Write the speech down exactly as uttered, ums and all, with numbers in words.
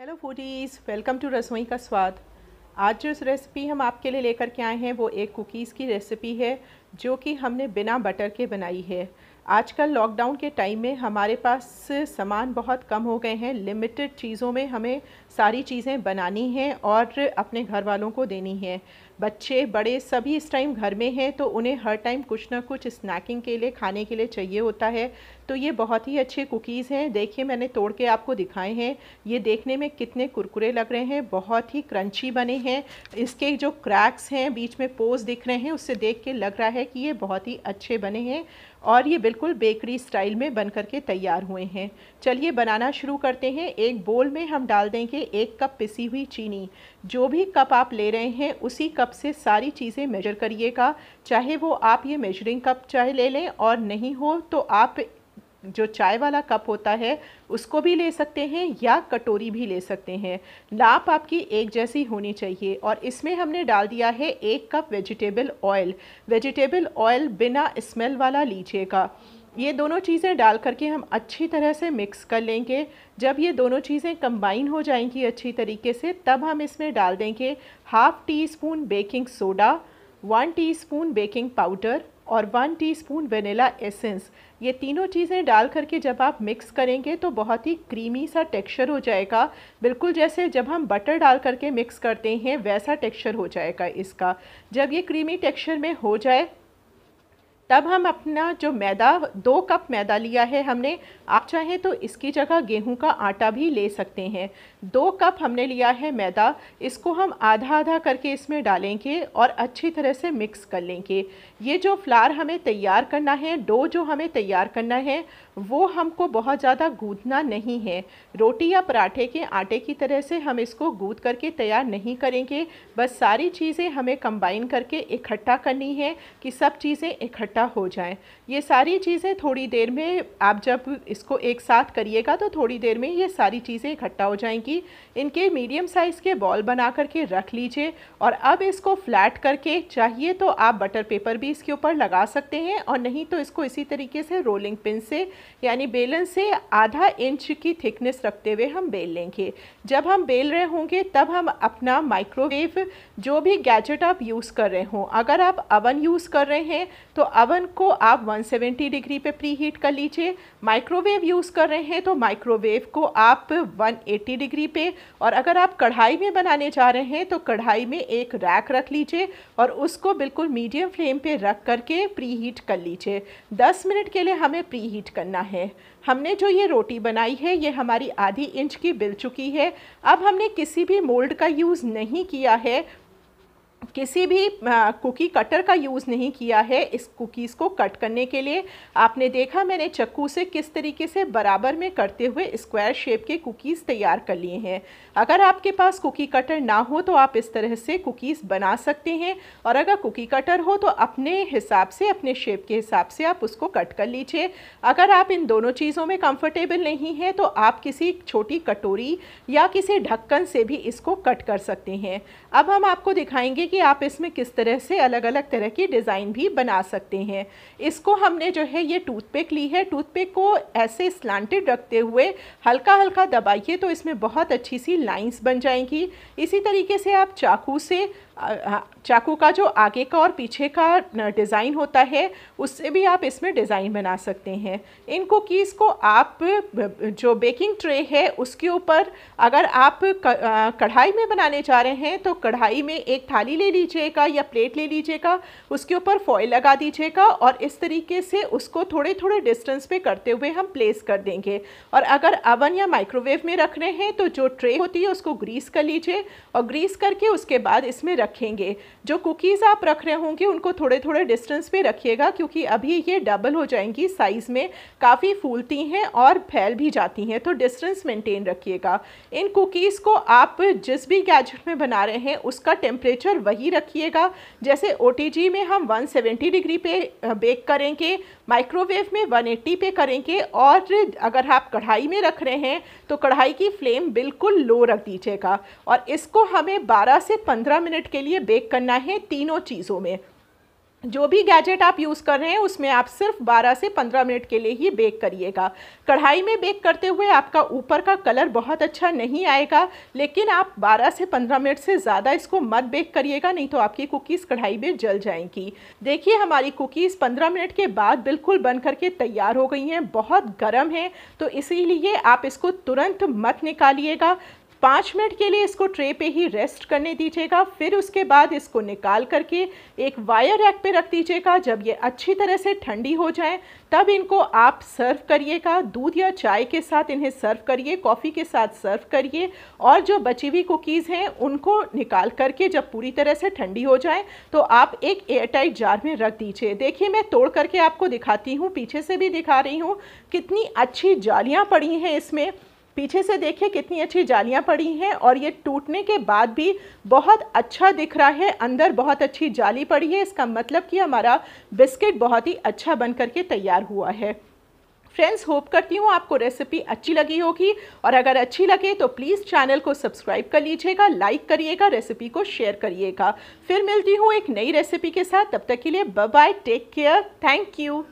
Hello foodies, welcome to रसोई का स्वाद। आज जो रेसिपी हम आपके लिए लेकर के आए हैं वो एक कुकीज़ की रेसिपी है जो कि हमने बिना बटर के बनाई है। आजकल लॉकडाउन के टाइम में हमारे पास सामान बहुत कम हो गए हैं, लिमिटेड चीज़ों में हमें सारी चीज़ें बनानी हैं और अपने घर वालों को देनी है। बच्चे बड़े सभी इस टाइम घर में हैं तो उन्हें हर टाइम कुछ ना कुछ स्नैकिंग के लिए, खाने के लिए चाहिए होता है। तो ये बहुत ही अच्छे कुकीज़ हैं। देखिए, मैंने तोड़ के आपको दिखाए हैं। ये देखने में कितने कुरकुरे लग रहे हैं, बहुत ही क्रंची बने हैं। इसके जो क्रैक्स हैं, बीच में पोज दिख रहे हैं, उससे देख के लग रहा है कि ये बहुत ही अच्छे बने हैं और ये बिल्कुल बेकरी स्टाइल में बन करके तैयार हुए हैं। चलिए बनाना शुरू करते हैं। एक बोल में हम डाल देंगे एक कप पिसी हुई चीनी। जो भी कप आप ले रहे हैं उसी कप से सारी चीज़ें मेजर करिएगा, चाहे वो आप ये मेजरिंग कप चाहे ले लें और नहीं हो तो आप जो चाय वाला कप होता है उसको भी ले सकते हैं या कटोरी भी ले सकते हैं। नाप आपकी एक जैसी होनी चाहिए। और इसमें हमने डाल दिया है एक cup vegetable oil. Vegetable oil बिना स्मेल वाला लीजिएगा। ये दोनों चीज़ें डाल करके हम अच्छी तरह से मिक्स कर लेंगे। जब ये दोनों चीज़ें कंबाइन हो जाएंगी अच्छी तरीके से, तब हम इसमें डाल देंगे half teaspoon baking soda, one teaspoon baking powder और वन टीस्पून वेनिला एसेंस। ये तीनों चीज़ें डाल करके जब आप मिक्स करेंगे तो बहुत ही क्रीमी सा टेक्सचर हो जाएगा। बिल्कुल जैसे जब हम बटर डाल करके मिक्स करते हैं वैसा टेक्सचर हो जाएगा इसका। जब ये क्रीमी टेक्सचर में हो जाए तब हम अपना जो मैदा, दो कप मैदा लिया है हमने, आप चाहें तो इसकी जगह गेहूं का आटा भी ले सकते हैं। दो कप हमने लिया है मैदा, इसको हम आधा आधा करके इसमें डालेंगे और अच्छी तरह से मिक्स कर लेंगे। ये जो फ्लार हमें तैयार करना है, डो जो हमें तैयार करना है, वो हमको बहुत ज़्यादा गूँथना नहीं है। रोटी या पराठे के आटे की तरह से हम इसको गूँथ करके तैयार नहीं करेंगे। बस सारी चीज़ें हमें कंबाइन करके इकट्ठा करनी है कि सब चीज़ें इकट्ठा हो जाए। ये सारी चीज़ें थोड़ी देर में, आप जब इसको एक साथ करिएगा तो थोड़ी देर में ये सारी चीज़ें इकट्ठा हो जाएंगी। इनके मीडियम साइज़ के बॉल बना करके रख लीजिए। और अब इसको फ्लैट करके, चाहिए तो आप बटर पेपर भी इसके ऊपर लगा सकते हैं और नहीं तो इसको इसी तरीके से रोलिंग पिन से यानी बेलन से आधा इंच की थिकनेस रखते हुए हम बेल लेंगे। जब हम बेल रहे होंगे तब हम अपना माइक्रोवेव, जो भी गैजेट आप यूज़ कर रहे हों, अगर आप अवन यूज़ कर रहे हैं तो ओवन को आप एक सौ सत्तर डिग्री पे प्री हीट कर लीजिए। माइक्रोवेव यूज़ कर रहे हैं तो माइक्रोवेव को आप एक सौ अस्सी डिग्री पे, और अगर आप कढ़ाई में बनाने जा रहे हैं तो कढ़ाई में एक रैक रख लीजिए और उसको बिल्कुल मीडियम फ्लेम पे रख करके प्री हीट कर लीजिए। दस मिनट के लिए हमें प्री हीट करना है। हमने जो ये रोटी बनाई है ये हमारी आधी इंच की बिल चुकी है। अब हमने किसी भी मोल्ड का यूज़ नहीं किया है, किसी भी कुकी कटर का यूज़ नहीं किया है इस कुकीज़ को कट करने के लिए। आपने देखा मैंने चक्कू से किस तरीके से बराबर में करते हुए स्क्वायर शेप के कुकीज़ तैयार कर लिए हैं। अगर आपके पास कुकी कटर ना हो तो आप इस तरह से कुकीज़ बना सकते हैं, और अगर कुकी कटर हो तो अपने हिसाब से, अपने शेप के हिसाब से आप उसको कट कर लीजिए। अगर आप इन दोनों चीज़ों में कंफर्टेबल नहीं हैं तो आप किसी छोटी कटोरी या किसी ढक्कन से भी इसको कट कर सकते हैं। अब हम आपको दिखाएंगे कि आप इसमें किस तरह से अलग अलग तरह की डिज़ाइन भी बना सकते हैं। इसको हमने जो है ये टूथपिक ली है। टूथपिक को ऐसे स्लांटेड रखते हुए हल्का हल्का दबाइए तो इसमें बहुत अच्छी सी लाइंस बन जाएंगी। इसी तरीके से आप चाकू से, चाकू का जो आगे का और पीछे का डिज़ाइन होता है उससे भी आप इसमें डिज़ाइन बना सकते हैं। इन कुकीज़ को आप जो बेकिंग ट्रे है उसके ऊपर, अगर आप कढ़ाई में बनाने जा रहे हैं तो कढ़ाई में एक थाली ले लीजिएगा या प्लेट ले लीजिएगा, उसके ऊपर फॉइल लगा दीजिएगा और इस तरीके से उसको थोड़े थोड़े डिस्टेंस पे करते हुए हम प्लेस कर देंगे। और अगर अवन या माइक्रोवेव में रख रहे हैं तो जो ट्रे होती है उसको ग्रीस कर लीजिए और ग्रीस करके उसके बाद इसमें रखेंगे। जो कुकीज़ आप रख रहे होंगे उनको थोड़े थोड़े डिस्टेंस पे रखिएगा, क्योंकि अभी ये डबल हो जाएंगी साइज़ में, काफ़ी फूलती हैं और फैल भी जाती हैं, तो डिस्टेंस मेंटेन रखिएगा। इन कुकीज़ को आप जिस भी गैजेट में बना रहे हैं उसका टेम्परेचर वही रखिएगा। जैसे ओटीजी में हम एक सौ सत्तर डिग्री पे बेक करेंगे, माइक्रोवेव में एक सौ अस्सी पे करेंगे, और अगर आप कढ़ाई में रख रहे हैं तो कढ़ाई की फ्लेम बिल्कुल लो रख दीजिएगा। और इसको हमें बारह से पंद्रह मिनट के लिए बेक करना है तीनों चीज़ों में। जो भी गैजेट आप यूज़ कर रहे हैं उसमें आप सिर्फ बारह से पंद्रह मिनट के लिए ही बेक करिएगा। कढ़ाई में बेक करते हुए आपका ऊपर का कलर बहुत अच्छा नहीं आएगा, लेकिन आप बारह से पंद्रह मिनट से ज़्यादा इसको मत बेक करिएगा, नहीं तो आपकी कुकीज़ कढ़ाई में जल जाएंगी। देखिए हमारी कुकीज़ पंद्रह मिनट के बाद बिल्कुल बन करके तैयार हो गई हैं। बहुत गर्म है तो इसीलिए आप इसको तुरंत मत निकालिएगा। पाँच मिनट के लिए इसको ट्रे पे ही रेस्ट करने दीजिएगा। फिर उसके बाद इसको निकाल करके एक वायर रैक पे रख दीजिएगा। जब ये अच्छी तरह से ठंडी हो जाए तब इनको आप सर्व करिएगा। दूध या चाय के साथ इन्हें सर्व करिए, कॉफ़ी के साथ सर्व करिए। और जो बची हुई कुकीज़ हैं उनको निकाल करके जब पूरी तरह से ठंडी हो जाए तो आप एक एयरटाइट जार में रख दीजिए। देखिए मैं तोड़ करके आपको दिखाती हूँ, पीछे से भी दिखा रही हूँ कितनी अच्छी जालियाँ पड़ी हैं इसमें। पीछे से देखिए कितनी अच्छी जालियां पड़ी हैं और ये टूटने के बाद भी बहुत अच्छा दिख रहा है। अंदर बहुत अच्छी जाली पड़ी है, इसका मतलब कि हमारा बिस्किट बहुत ही अच्छा बन करके तैयार हुआ है। फ्रेंड्स, होप करती हूँ आपको रेसिपी अच्छी लगी होगी और अगर अच्छी लगे तो प्लीज़ चैनल को सब्सक्राइब कर लीजिएगा, लाइक करिएगा, रेसिपी को शेयर करिएगा। फिर मिलती हूँ एक नई रेसिपी के साथ, तब तक के लिए bye bye, take care, thank you.